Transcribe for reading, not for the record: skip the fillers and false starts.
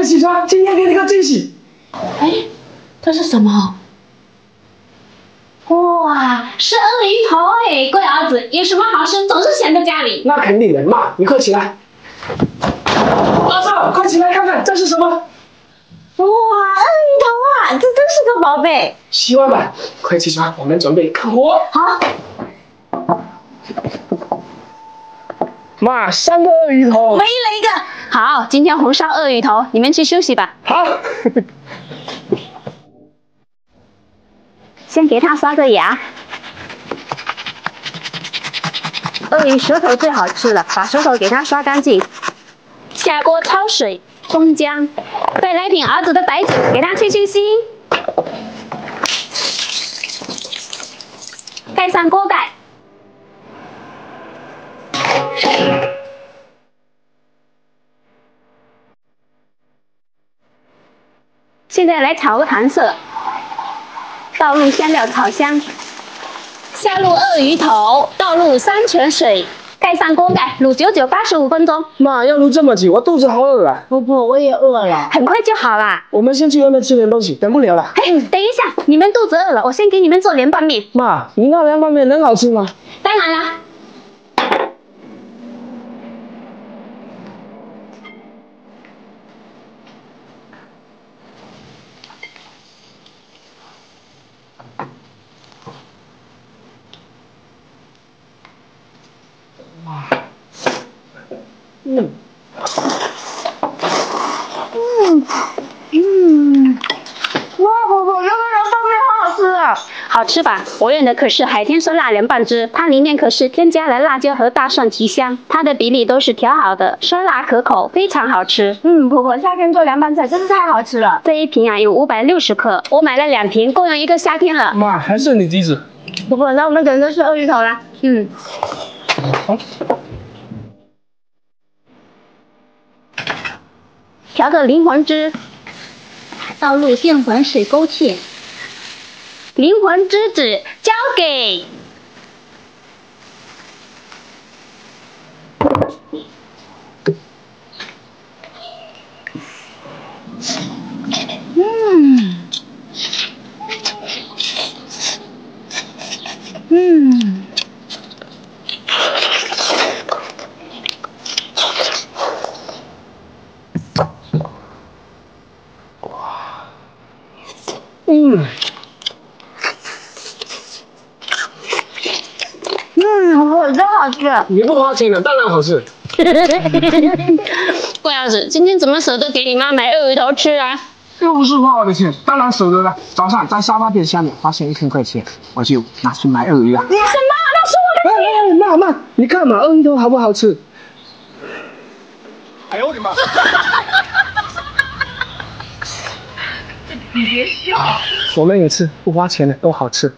快起床，今天给你个惊喜！哎，这是什么？哇，是鳄鱼头哎！贵儿子有什么好事总是闲在家里。那肯定的，妈，你快起来！儿子，快起来看看这是什么？哇，鳄鱼头啊，这真是个宝贝！希望吧，快起床，我们准备看火。好。 妈，三个鳄鱼头，没了一个。好，今天红烧鳄鱼头，你们去休息吧。好，先给它刷个牙。鳄鱼舌头最好吃了，把舌头给它刷干净。下锅焯水，葱姜，再来瓶儿子的白酒，给它去去腥。盖上锅盖。 现在来调个糖色，倒入香料炒香，下入鳄鱼头，倒入3钱水，盖上锅盖卤985分钟。妈，要卤这么久，我肚子好饿啊！婆婆，我也饿了。很快就好了。我们先去外面吃点东西，等不了了。嘿，等一下，你们肚子饿了，我先给你们做凉拌面。妈，你那凉拌面能好吃吗？当然啦。 哇，婆婆，这个凉拌面好好吃啊！好吃吧？我用的可是海天酸辣凉拌汁，它里面可是添加了辣椒和大蒜提香，它的比例都是调好的，酸辣可口，非常好吃。嗯，婆婆，夏天做凉拌菜真是太好吃了。这一瓶啊有560克，我买了2瓶，够用一个夏天了。妈，还剩你几只？婆婆，那我们等着吃鳄鱼头啦。嗯。好。 调个灵魂汁，倒入淀粉水勾芡。灵魂汁子交给我真好吃。你不花钱了，当然好吃。贵儿子，今天怎么舍得给你妈买鳄鱼头吃啊？又不是花我的钱，当然舍得了。早上在沙发店下面发现1000块钱，我就拿去买鳄鱼啊。什么？那是我的钱！妈妈，你看嘛，鳄鱼头好不好吃？哎呦我的妈！你别笑。我们也吃，不花钱的都好吃。